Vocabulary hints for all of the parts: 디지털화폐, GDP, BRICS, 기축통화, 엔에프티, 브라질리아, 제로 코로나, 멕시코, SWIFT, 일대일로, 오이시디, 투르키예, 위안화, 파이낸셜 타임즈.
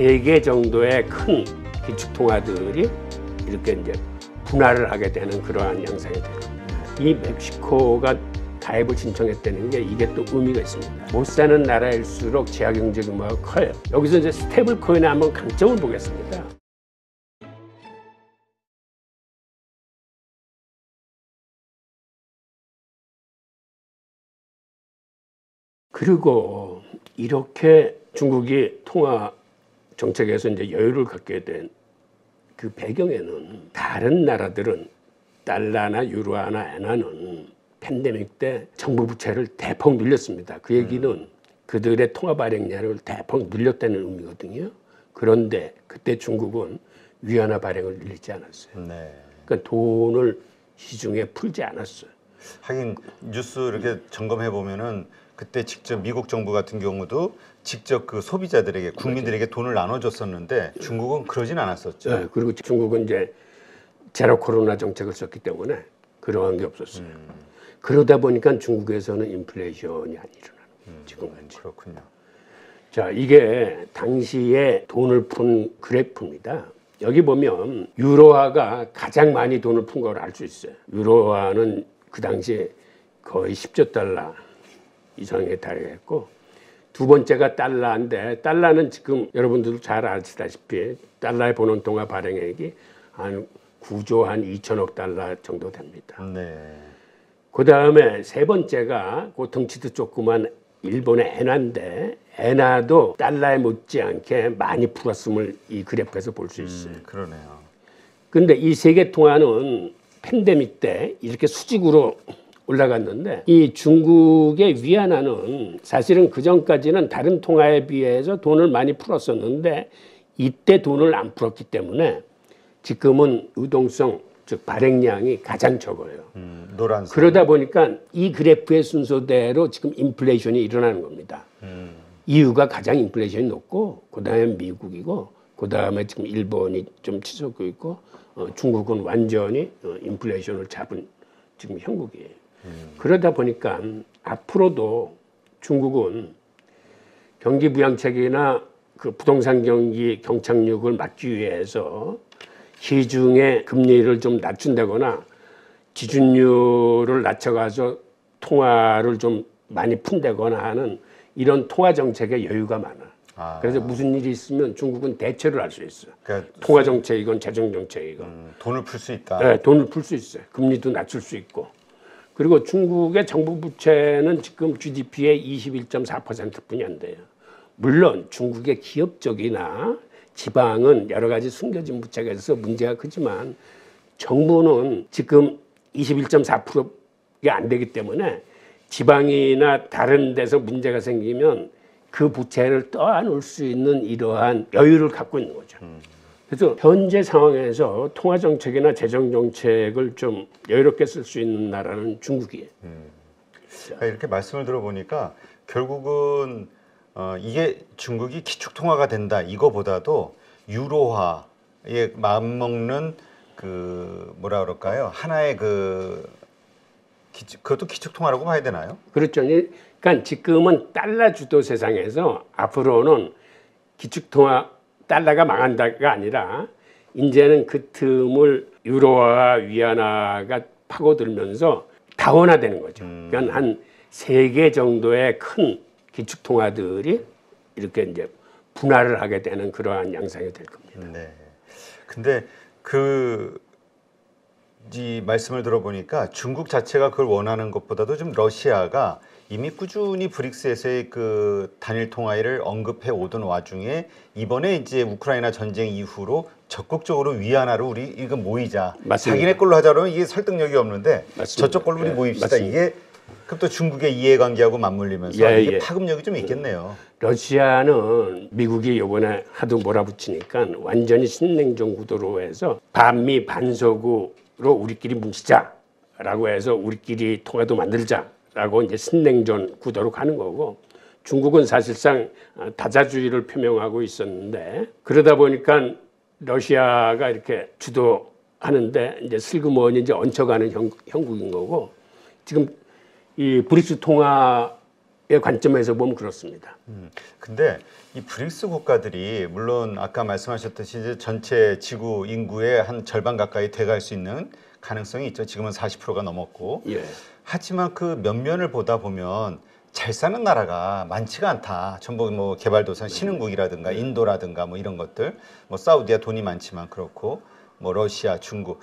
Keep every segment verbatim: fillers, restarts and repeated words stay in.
세 개 정도의 큰 기축통화들이 이렇게 이제 분할을 하게 되는 그러한 양상이 됩니다. 이 멕시코가 가입을 신청했다는 게 이게 또 의미가 있습니다. 못 사는 나라일수록 지하경제 규모가 커요. 여기서 이제 스테이블코인의 한번 강점을 보겠습니다. 그리고 이렇게 중국이 통화 정책에서 이제 여유를 갖게 된 그 배경에는 다른 나라들은 달러나 유로나 엔화는 팬데믹 때 정부 부채를 대폭 늘렸습니다. 그 얘기는 음. 그들의 통화 발행량을 대폭 늘렸다는 의미거든요. 그런데 그때 중국은 위안화 발행을 늘리지 않았어요. 네. 그러니까 돈을 시중에 풀지 않았어요. 하긴 뉴스 이렇게 점검해 보면은 그때 직접 미국 정부 같은 경우도 직접 그 소비자들에게, 국민들에게 돈을 나눠줬었는데 중국은 그러진 않았었죠. 네, 그리고 중국은 이제 제로 코로나 정책을 썼기 때문에 그러한 게 없었어요. 음. 그러다 보니까 중국에서는 인플레이션이 안 일어나는 음, 지금까지. 그렇군요. 자, 이게 당시에 돈을 푼 그래프입니다. 여기 보면 유로화가 가장 많이 돈을 푼 걸 알 수 있어요. 유로화는 그 당시에 거의 십조 달러. 이상에 달했고, 두 번째가 달러인데, 달러는 지금 여러분들도 잘 아시다시피 달러의 본원통화 발행액이 한 구조 한 이천억 달러 정도 됩니다. 네. 그 다음에 세 번째가 그 덩치도 조그만 일본의 엔화인데, 엔화도 달러에 못지않게 많이 풀었음을 이 그래프에서 볼 수 있어요. 음, 그러네요. 근데 이 세계 통화는 팬데믹 때 이렇게 수직으로 올라갔는데, 이 중국의 위안화는 사실은 그전까지는 다른 통화에 비해서 돈을 많이 풀었었는데 이때 돈을 안 풀었기 때문에 지금은 유동성, 즉 발행량이 가장 적어요. 음, 노란색. 그러다 보니까 이 그래프의 순서대로 지금 인플레이션이 일어나는 겁니다. 음. 이유가 가장 인플레이션이 높고, 그 다음에 미국이고, 그 다음에 지금 일본이 좀 치솟고 있고, 어, 중국은 완전히 어, 인플레이션을 잡은 지금 형국이에요. 음. 그러다 보니까 앞으로도 중국은 경기 부양책이나 그 부동산 경기 경착륙을 막기 위해서 시중의 금리를 좀 낮춘다거나 지준율을 낮춰가서 통화를 좀 많이 푼다거나 하는 이런 통화 정책에 여유가 많아. 아. 그래서 무슨 일이 있으면 중국은 대처를 할 수 있어요. 그러니까 통화 정책이건 재정 정책이건 음, 돈을 풀 수 있다. 네, 돈을 풀 수 있어요. 금리도 낮출 수 있고. 그리고 중국의 정부 부채는 지금 지디피의 이십일 점 사 퍼센트뿐이 안 돼요. 물론 중국의 기업 쪽이나 지방은 여러 가지 숨겨진 부채가 있어서 문제가 크지만, 정부는 지금 이십일 점 사 퍼센트가 안 되기 때문에 지방이나 다른 데서 문제가 생기면 그 부채를 떠안을 수 있는 이러한 여유를 갖고 있는 거죠. 그래서 현재 상황에서 통화정책이나 재정정책을 좀 여유롭게 쓸 수 있는 나라는 중국이에요. 음. 이렇게 말씀을 들어보니까 결국은 어, 이게 중국이 기축통화가 된다 이거보다도 유로화에 마음먹는 그 뭐라 그럴까요? 하나의 그 기축, 그것도 기축통화라고 봐야 되나요? 그렇죠. 그러니까 지금은 달러 주도 세상에서 앞으로는 기축통화, 달러가 망한다가 아니라 이제는 그 틈을 유로와 위안화가 파고들면서 다원화되는 거죠. 음. 그러니까 한 세 개 정도의 큰 기축통화들이 이렇게 이제 분할을 하게 되는 그러한 양상이 될 겁니다. 네. 근데 그 이 말씀을 들어보니까 중국 자체가 그걸 원하는 것보다도 좀 러시아가 이미 꾸준히 브릭스에서의 그 단일 통화를 언급해 오던 와중에 이번에 이제 우크라이나 전쟁 이후로 적극적으로 위안화로 우리 이거 모이자. 맞습니다. 자기네 걸로 하자 그러면 이게 설득력이 없는데 맞습니다. 저쪽 걸로 우리 모입시다. 맞습니다. 이게 그럼 또 중국의 이해관계하고 맞물리면서 예, 이게 예. 파급력이 좀 있겠네요. 러시아는 미국이 이번에 하도 몰아붙이니까 완전히 신냉전 구도로 해서 반미 반서구로 우리끼리 뭉치자라고 해서 우리끼리 통화도 만들자. 라고 이제 신냉전 구도로 가는 거고, 중국은 사실상 다자주의를 표명하고 있었는데 그러다 보니까 러시아가 이렇게 주도하는데 이제 슬그머니 이제 얹혀가는 형, 형국인 거고, 지금 이 브릭스 통화 관점에서 보면 그렇습니다. 음, 근데 이 브릭스 국가들이 물론 아까 말씀하셨듯이 이제 전체 지구 인구의 한 절반 가까이 돼갈 수 있는 가능성이 있죠. 지금은 사십 퍼센트가 넘었고. 예. 하지만 그 면면을 보다 보면 잘 사는 나라가 많지가 않다. 전부 뭐 개발도상 신흥국이라든가 인도라든가 뭐 이런 것들, 뭐 사우디야 돈이 많지만 그렇고, 뭐 러시아, 중국.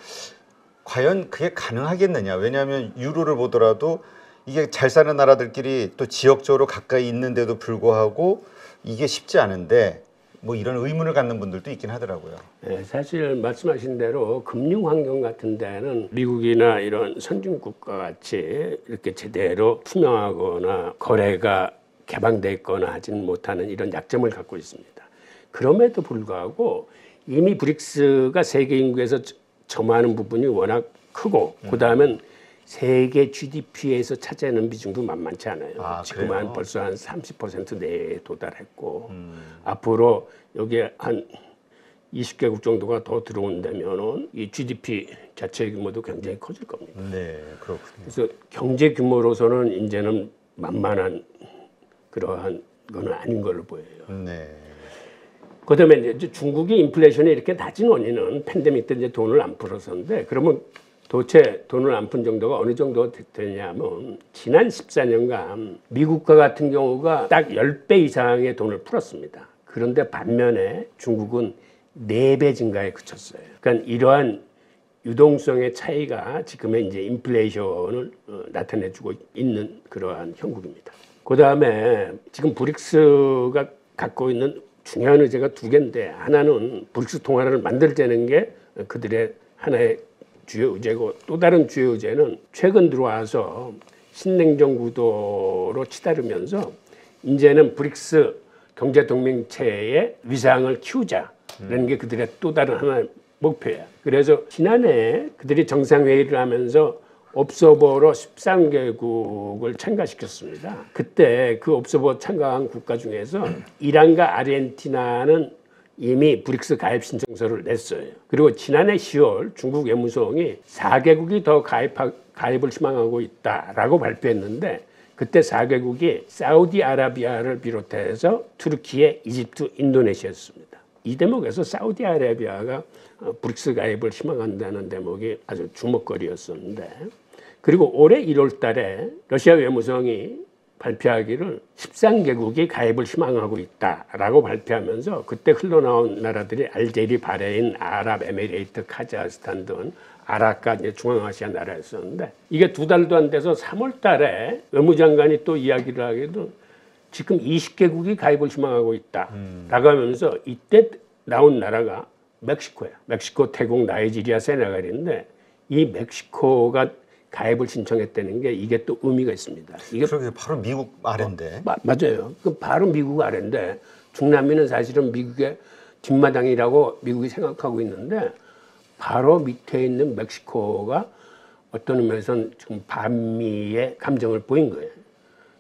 과연 그게 가능하겠느냐? 왜냐하면 유로를 보더라도 이게 잘 사는 나라들끼리 또 지역적으로 가까이 있는데도 불구하고 이게 쉽지 않은데 뭐 이런 의문을 갖는 분들도 있긴 하더라고요. 네, 사실 말씀하신 대로 금융 환경 같은 데는 미국이나 이런 선진 국가 같이 이렇게 제대로 투명하거나 거래가 개방돼 있거나 하지는 못하는 이런 약점을 갖고 있습니다. 그럼에도 불구하고 이미 브릭스가 세계 인구에서 점하는 부분이 워낙 크고 음. 그다음엔 세계 지디피에서 차지하는 비중도 만만치 않아요. 아, 지금 한 벌써 한 삼십 퍼센트 내에 도달했고 음. 앞으로 여기에 한 이십 개국 정도가 더 들어온다면 이 지디피 자체 규모도 굉장히 커질 겁니다. 네, 그렇군요. 그래서 경제 규모로서는 이제는 만만한 그러한 건 아닌 걸로 보여요. 네. 그다음에 이제 중국이 인플레이션이 이렇게 낮은 원인은 팬데믹 때 이제 돈을 안 풀어서인데, 그러면 도대체 돈을 안 푼 정도가 어느 정도 되냐면 지난 십사 년간 미국과 같은 경우가 딱 십 배 이상의 돈을 풀었습니다. 그런데 반면에 중국은 네 배 증가에 그쳤어요. 그러니까 이러한 유동성의 차이가 지금의 이제 인플레이션을 나타내주고 있는 그러한 형국입니다. 그다음에 지금 브릭스가 갖고 있는 중요한 의제가 두 개인데, 하나는 브릭스 통화를 만들자는 게 그들의 하나의 주요 의제고, 또 다른 주요 의제는 최근 들어와서 신냉전 구도로 치달으면서 이제는 브릭스 경제동맹체의 위상을 키우자라는 게 그들의 또 다른 하나의 목표야. 그래서 지난해 그들이 정상회의를 하면서 옵서버로 십삼 개국을 참가시켰습니다. 그때 그 옵서버 참가한 국가 중에서 이란과 아르헨티나는 이미 브릭스 가입 신청서를 냈어요. 그리고 지난해 시월 중국 외무성이 사 개국이 더 가입하, 가입을 희망하고 있다라고 발표했는데, 그때 사 개국이 사우디아라비아를 비롯해서 투르키예, 이집트, 인도네시아였습니다. 이 대목에서 사우디아라비아가 브릭스 가입을 희망한다는 대목이 아주 주목거리였었는데, 그리고 올해 일월 달에 러시아 외무성이 발표하기를 십삼 개국이 가입을 희망하고 있다라고 발표하면서 그때 흘러나온 나라들이 알제리, 바레인, 아랍에미레이트, 카자흐스탄 등 아랍과 이제 중앙아시아 나라였었는데, 이게 두 달도 안 돼서 삼월 달에 외무장관이 또 이야기를 하기도 지금 이십 개국이 가입을 희망하고 있다라고 하면서 이때 나온 나라가 멕시코예요. 멕시코, 태국, 나이지리아, 세네갈인데 이 멕시코가 가입을 신청했다는 게 이게 또 의미가 있습니다. 이게 그러게 바로 미국 아래인데. 어, 맞아요. 그 바로 미국 아래인데 중남미는 사실은 미국의 뒷마당이라고 미국이 생각하고 있는데, 바로 밑에 있는 멕시코가 어떤 의미에서는 지금 반미의 감정을 보인 거예요.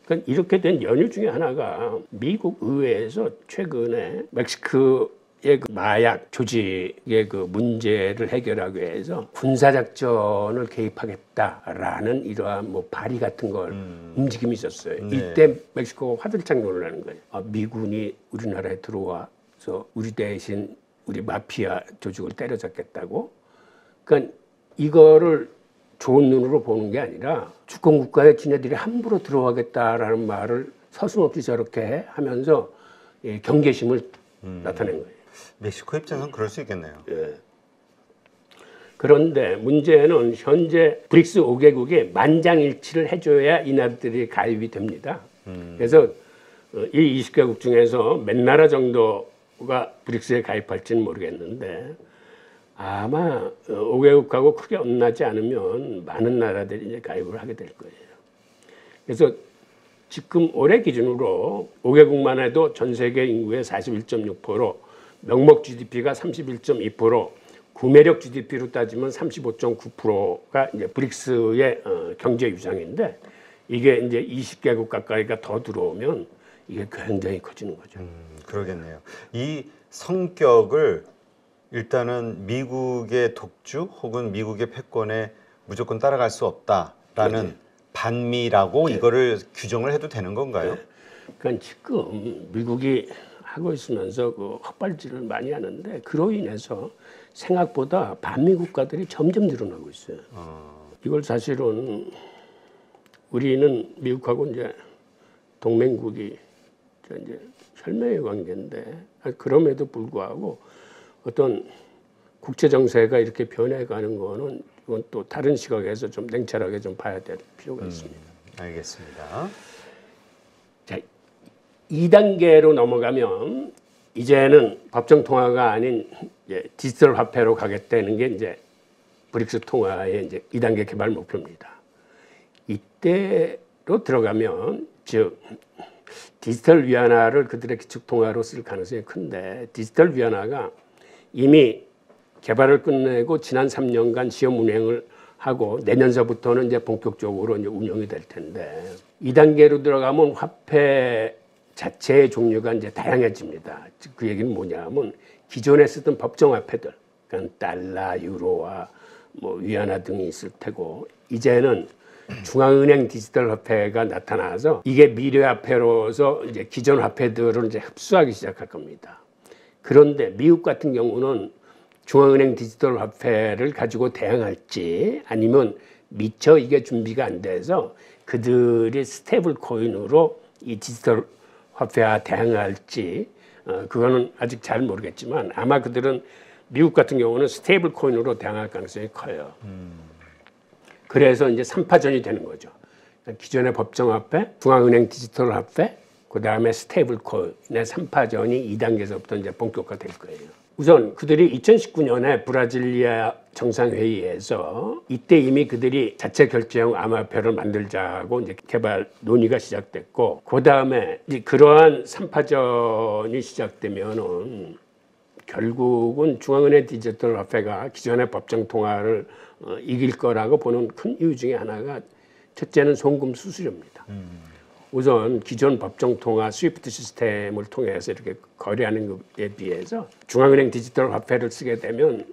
그러니까 이렇게 된 연유 중에 하나가 미국 의회에서 최근에 멕시코 그 마약 조직의 그 문제를 해결하기 위해서 군사작전을 개입하겠다라는 이러한 뭐 발의 같은 걸 음. 움직임이 있었어요. 네. 이때 멕시코가 화들짝 놀라는 거예요. 아, 미군이 우리나라에 들어와서 우리 대신 우리 마피아 조직을 때려잡겠다고? 그러니까 이거를 좋은 눈으로 보는 게 아니라 주권국가에 지네들이 함부로 들어가겠다라는 말을 서슴없이 저렇게 해? 하면서 예, 경계심을 음. 나타낸 거예요. 멕시코 입장에서는 그럴 수 있겠네요. 예. 그런데 문제는 현재 브릭스 오 개국이 만장일치를 해줘야 이 나라들이 가입이 됩니다. 음. 그래서 이 이십 개국 중에서 몇 나라 정도가 브릭스에 가입할지는 모르겠는데, 아마 오 개국하고 크게 엇나지 않으면 많은 나라들이 이제 가입을 하게 될 거예요. 그래서 지금 올해 기준으로 오 개국만 해도 전 세계 인구의 사십일 점 육 퍼센트, 명목 지디피가 삼십일 점 이 퍼센트, 구매력 지디피로 따지면 삼십오 점 구 퍼센트가 이제 브릭스의 어, 경제 위상인데, 이게 이제 이십 개국 가까이가 더 들어오면 이게 굉장히 커지는 거죠. 음, 그러겠네요. 이 성격을 일단은 미국의 독주 혹은 미국의 패권에 무조건 따라갈 수 없다라는, 네, 반미라고 네. 이거를 규정을 해도 되는 건가요? 네. 그러니까 지금 미국이 하고 있으면서 그 헛발질을 많이 하는데 그로 인해서 생각보다 반미 국가들이 점점 늘어나고 있어요. 어. 이걸 사실은 우리는 미국하고 이제 동맹국이 이제 혈맹의 관계인데 그럼에도 불구하고 어떤 국제 정세가 이렇게 변해가는 거는 이건 또 다른 시각에서 좀 냉철하게 좀 봐야 될 필요가 음, 있습니다. 알겠습니다. 자, 이 단계로 넘어가면 이제는 법정 통화가 아닌 이제 디지털 화폐로 가겠다는 게 이제 브릭스 통화의 이제 이 단계 개발 목표입니다. 이때로 들어가면 즉 디지털 위안화를 그들의 기축 통화로 쓸 가능성이 큰데 디지털 위안화가 이미 개발을 끝내고 지난 삼 년간 시험 운행을 하고 내년서부터는 이제 본격적으로 이제 운영이 될 텐데 이 단계로 들어가면 화폐 자체의 종류가 이제 다양해집니다. 그 얘기는 뭐냐면 기존에 쓰던 법정 화폐들, 그러니까 달러, 유로와 뭐 위안화 등이 있을 테고 이제는 중앙은행 디지털 화폐가 나타나서 이게 미래 화폐로서 이제 기존 화폐들을 이제 흡수하기 시작할 겁니다. 그런데 미국 같은 경우는 중앙은행 디지털 화폐를 가지고 대항할지 아니면 미처 이게 준비가 안 돼서 그들이 스테이블 코인으로 이 디지털 화폐와 대항할지 어, 그거는 아직 잘 모르겠지만 아마 그들은 미국 같은 경우는 스테이블 코인으로 대항할 가능성이 커요. 음. 그래서 이제 삼파전이 되는 거죠. 기존의 법정 화폐, 중앙은행 디지털 화폐, 그 다음에 스테이블 코인의 삼파전이 이 단계에서부터 이제 본격화될 거예요. 우선 그들이 이천십구 년에 브라질리아 정상회의에서 이때 이미 그들이 자체 결제형 암호화폐를 만들자고 이제 개발 논의가 시작됐고 그 다음에 그러한 삼파전이 시작되면은 결국은 중앙은행 디지털 화폐가 기존의 법정 통화를 어, 이길 거라고 보는 큰 이유 중에 하나가 첫째는 송금 수수료입니다. 음. 우선 기존 법정 통화 스위프트 시스템을 통해서 이렇게 거래하는 것에 비해서 중앙은행 디지털 화폐를 쓰게 되면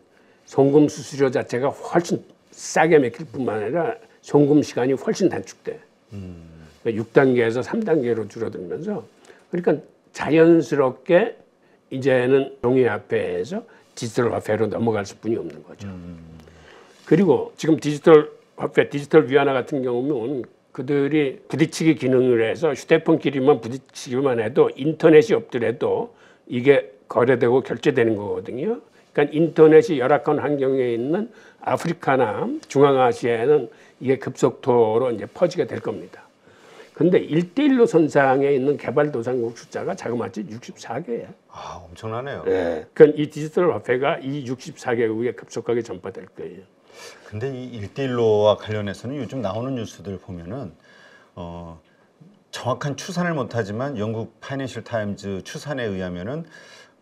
송금 수수료 자체가 훨씬 싸게 맥힐 뿐만 아니라 송금 시간이 훨씬 단축돼. 음. 그러니까 육 단계에서 삼 단계로 줄어들면서 그러니까 자연스럽게 이제는 종이화폐에서 디지털 화폐로 넘어갈 수뿐이 없는 거죠. 음. 그리고 지금 디지털 화폐, 디지털 위안화 같은 경우는 그들이 부딪히기 기능을 해서 휴대폰끼리만 부딪히기만 해도 인터넷이 없더라도 이게 거래되고 결제되는 거거든요. 그러니까 인터넷이 열악한 환경에 있는 아프리카나 중앙아시아에는 이게 급속도로 이제 퍼지게 될 겁니다. 근데 일 대 일로 선상에 있는 개발도상국 숫자가 자그마치 육십사 개예요. 아, 엄청나네요. 네. 그러니까 이 디지털 화폐가 이 육십사 개국에 급속하게 전파될 거예요. 근데 이 일 대 일로와 관련해서는 요즘 나오는 뉴스들 보면은 어, 정확한 추산을 못하지만 영국 파이낸셜 타임즈 추산에 의하면은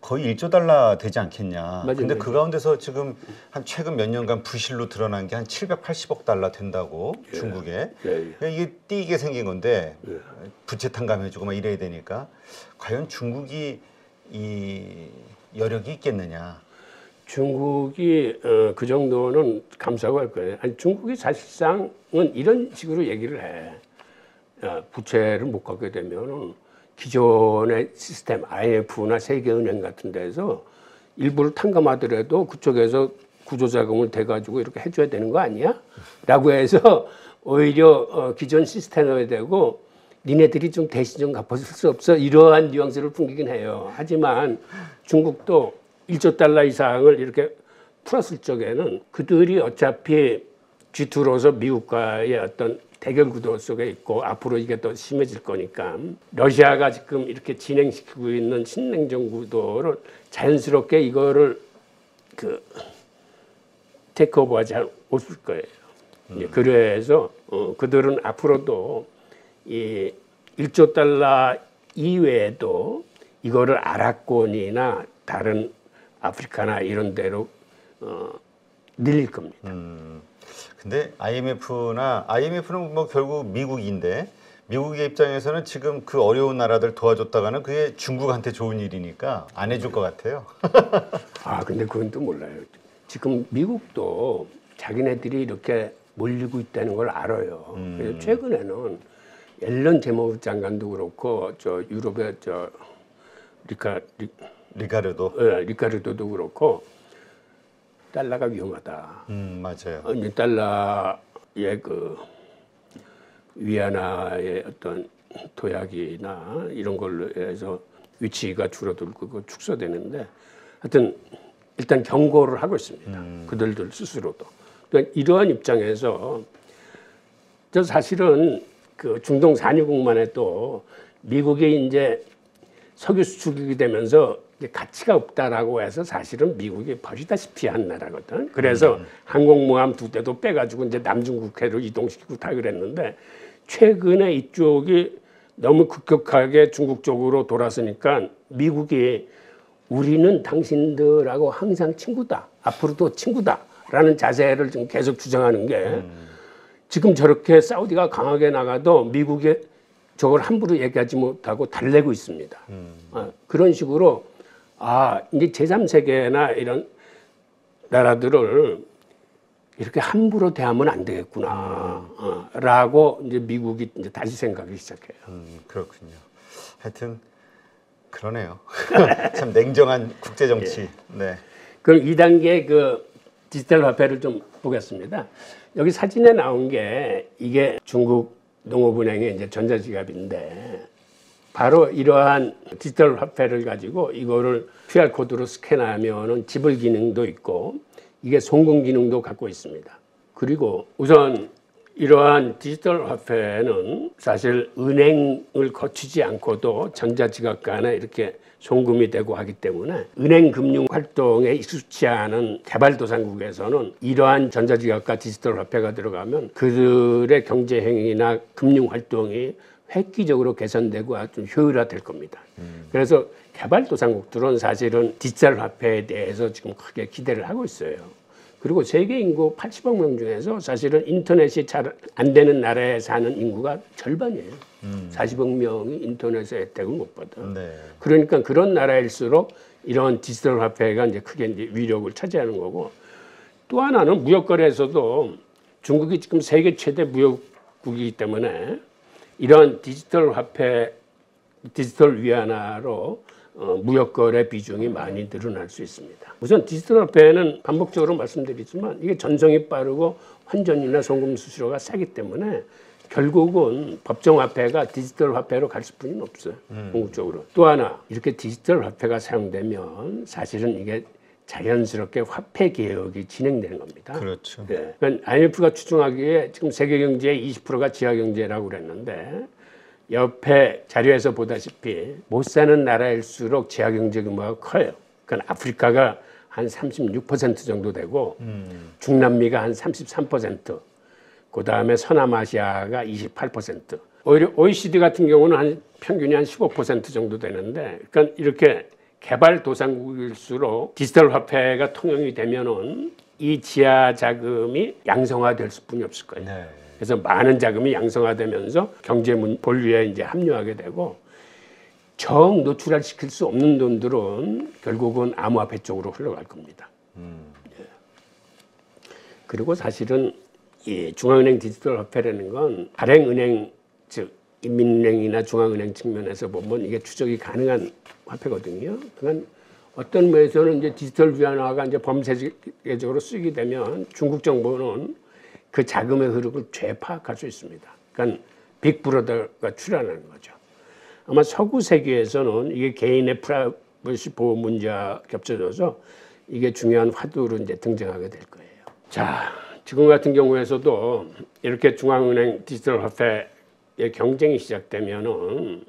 거의 일조 달러 되지 않겠냐. 맞아요, 근데 맞아요. 그 가운데서 지금 한 최근 몇 년간 부실로 드러난 게 한 칠백팔십억 달러 된다고 예, 중국에. 예, 예. 이게 띄게 생긴 건데 예. 부채 탕감해주고 막 이래야 되니까 과연 중국이 이 여력이 있겠느냐. 중국이 어, 그 정도는 감수하고 할 거예요. 아니, 중국이 사실상은 이런 식으로 얘기를 해. 어, 부채를 못 갚게 되면은 기존의 시스템 아이엠에프나 세계은행 같은 데서 일부를 탕감하더라도 그쪽에서 구조자금을 대가지고 이렇게 해줘야 되는 거 아니야? 라고 해서 오히려 기존 시스템에 대고 니네들이 좀 대신 좀 갚아줄 수 없어? 이러한 뉘앙스를 풍기긴 해요. 하지만 중국도 일조 달러 이상을 이렇게 풀었을 적에는 그들이 어차피 지 투로서 미국과의 어떤 대결 구도 속에 있고 앞으로 이게 더 심해질 거니까 러시아가 지금 이렇게 진행시키고 있는 신냉전 구도를 자연스럽게 이거를 그 테이크오버하지 않을 거예요. 음. 그래서 어, 그들은 앞으로도 이 일조 달러 이외에도 이거를 아랍권이나 다른 아프리카나 이런 데로 어, 늘릴 겁니다. 음. 근데 아이엠에프나 아이엠에프는 뭐 결국 미국인데 미국의 입장에서는 지금 그 어려운 나라들 도와줬다가는 그게 중국한테 좋은 일이니까 안 해줄 것 같아요. 아 근데 그건 또 몰라요. 지금 미국도 자기네들이 이렇게 몰리고 있다는 걸 알아요. 음. 그래서 최근에는 앨런 재무부 장관도 그렇고 저 유럽의 저 리카 리, 리카르도, 예, 리카르도도 그렇고 달러가 위험하다. 음, 맞아요. 아니, 달러의 그 위안화의 어떤 도약이나 이런 걸로 해서 위치가 줄어들고 축소되는데, 하여튼 일단 경고를 하고 있습니다. 음. 그들들 스스로도. 그러니까 이러한 입장에서 저 사실은 그 중동 산유국만 해도 미국이 이제 석유 수출이 되면서 가치가 없다라고 해서 사실은 미국이 버리다시피 한 나라거든. 그래서 음. 항공모함 두 대도 빼가지고 이제 남중국해로 이동시키고 다 그랬는데, 최근에 이쪽이 너무 급격하게 중국 쪽으로 돌아서니까 미국이 우리는 당신들하고 항상 친구다, 앞으로도 친구다라는 자세를 지금 계속 주장하는 게 음. 지금 저렇게 사우디가 강하게 나가도 미국이 저걸 함부로 얘기하지 못하고 달래고 있습니다. 음. 어, 그런 식으로 아, 이제 제삼 세계나 이런 나라들을 이렇게 함부로 대하면 안 되겠구나. 음. 어, 라고 이제 미국이 이제 다시 생각하기 시작해요. 음, 그렇군요. 하여튼, 그러네요. 참 냉정한 국제정치. 예. 네. 그럼 이 단계 그 디지털 화폐를 좀 보겠습니다. 여기 사진에 나온 게 이게 중국 농업은행의 이제 전자지갑인데, 바로 이러한 디지털 화폐를 가지고 이거를 큐알 코드로 스캔하면은 지불 기능도 있고 이게 송금 기능도 갖고 있습니다. 그리고 우선 이러한 디지털 화폐는 사실 은행을 거치지 않고도 전자지갑 간에 이렇게 송금이 되고 하기 때문에 은행 금융 활동에 익숙치 않은 개발도상국에서는 이러한 전자지갑과 디지털 화폐가 들어가면 그들의 경제행위나 금융 활동이 획기적으로 개선되고 아주 효율화될 겁니다. 음. 그래서 개발도상국들은 사실은 디지털 화폐에 대해서 지금 크게 기대를 하고 있어요. 그리고 세계 인구 팔십억 명 중에서 사실은 인터넷이 잘 안 되는 나라에 사는 인구가 절반이에요. 음. 사십억 명이 인터넷에 혜택을 못 받아. 네. 그러니까 그런 나라일수록 이런 디지털 화폐가 이제 크게 이제 위력을 차지하는 거고, 또 하나는 무역거래에서도 중국이 지금 세계 최대 무역국이기 때문에 이런 디지털 화폐, 디지털 위안화로 어, 무역거래 비중이 많이 늘어날 수 있습니다. 우선 디지털 화폐는 반복적으로 말씀드리지만 이게 전송이 빠르고 환전이나 송금 수수료가 싸기 때문에 결국은 법정 화폐가 디지털 화폐로 갈 수뿐은 없어요. 음. 궁극적으로. 또 하나, 이렇게 디지털 화폐가 사용되면 사실은 이게 자연스럽게 화폐 개혁이 진행되는 겁니다. 그렇죠. 네. 그러니까 아이엠에프가 추정하기에 지금 세계 경제의 이십 퍼센트가 지하 경제라고 그랬는데, 옆에 자료에서 보다시피 못 사는 나라일수록 지하 경제 규모가 커요. 그러니까 아프리카가 한 삼십육 퍼센트 정도 되고, 음. 중남미가 한 삼십삼 퍼센트, 그 다음에 서남아시아가 이십팔 퍼센트. 오히려 오이시디 같은 경우는 한 평균이 한 십오 퍼센트 정도 되는데, 그러니까 이렇게 개발도상국일수록 디지털 화폐가 통용이 되면은 이 지하 자금이 양성화될 수뿐이 없을 거예요. 네. 그래서 많은 자금이 양성화되면서 경제 본류에 이제 합류하게 되고, 정 노출을 시킬 수 없는 돈들은 결국은 암호화폐 쪽으로 흘러갈 겁니다. 음. 예. 그리고 사실은 이 중앙은행 디지털 화폐라는 건 발행은행, 즉 인민은행이나 중앙은행 측면에서 보면 이게 추적이 가능한 화폐거든요. 그러니까 어떤 면에서는 이제 디지털 위안화가 이제 범세계적으로 쓰게 되면 중국 정부는 그 자금의 흐름을 죄 파악할 수 있습니다. 그러니까 빅브라더가 출현하는 거죠. 아마 서구 세계에서는 이게 개인의 프라이버시 보호 문제와 겹쳐져서 이게 중요한 화두로 이제 등장하게 될 거예요. 자, 지금 같은 경우에서도 이렇게 중앙은행 디지털 화폐의 경쟁이 시작되면은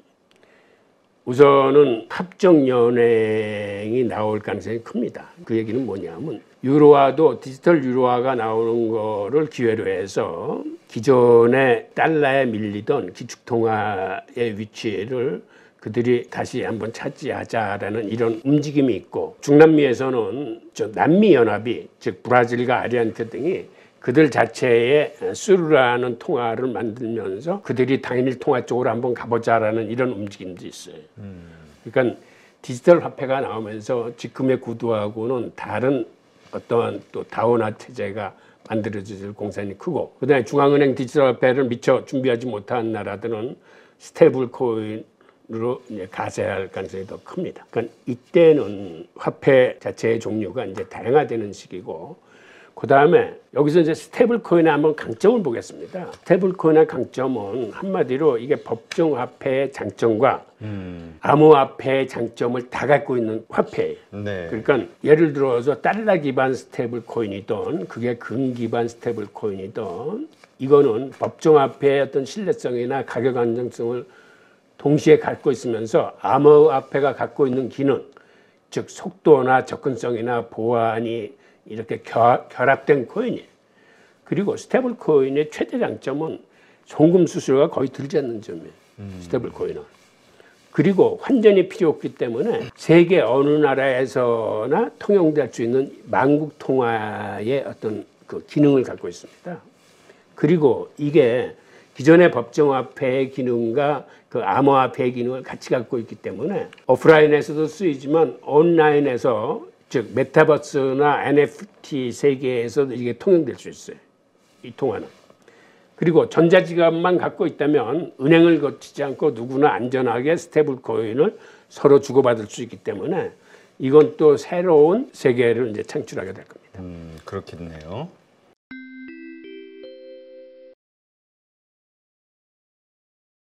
우선은 합정연행이 나올 가능성이 큽니다. 그 얘기는 뭐냐면 유로화도 디지털 유로화가 나오는 거를 기회로 해서 기존의 달러에 밀리던 기축통화의 위치를 그들이 다시 한번 차지하자라는 이런 움직임이 있고, 중남미에서는 저 남미연합이, 즉 브라질과 아르헨티나 등이 그들 자체의 수루라는 통화를 만들면서 그들이 당일 통화 쪽으로 한번 가보자라는 이런 움직임도 있어요. 음. 그러니까 디지털 화폐가 나오면서 지금의 구도하고는 다른 어떠한 또 다원화 체제가 만들어질 공산이 크고, 그다음에 중앙은행 디지털화폐를 미처 준비하지 못한 나라들은 스테이블 코인으로 이제 가세할 가능성이 더 큽니다. 그러니까 이때는 화폐 자체의 종류가 이제 다양화되는 시기고, 그 다음에 여기서 이제 스테이블 코인의 한번 강점을 보겠습니다. 스테이블 코인의 강점은 한마디로 이게 법정 화폐의 장점과 음. 암호화폐의 장점을 다 갖고 있는 화폐예요. 네. 그러니까 예를 들어서 달러 기반 스테이블 코인이든 그게 금 기반 스테이블 코인이든 이거는 법정 화폐의 어떤 신뢰성이나 가격 안정성을 동시에 갖고 있으면서 암호화폐가 갖고 있는 기능, 즉 속도나 접근성이나 보안이 이렇게 결합된 코인이에요. 그리고 스테이블 코인의 최대 장점은 송금 수수료가 거의 들지 않는 점이에요. 음. 스테이블 코인은. 그리고 환전이 필요 없기 때문에 세계 어느 나라에서나 통용될 수 있는 만국 통화의 어떤 그 기능을 갖고 있습니다. 그리고 이게 기존의 법정화폐의 기능과 그 암호화폐의 기능을 같이 갖고 있기 때문에 오프라인에서도 쓰이지만 온라인에서, 즉 메타버스나 엔에프티 세계에서도 이게 통용될 수 있어요. 이 통화는. 그리고 전자지갑만 갖고 있다면 은행을 거치지 않고 누구나 안전하게 스테이블 코인을 서로 주고받을 수 있기 때문에 이건 또 새로운 세계를 이제 창출하게 될 겁니다. 음, 그렇겠네요.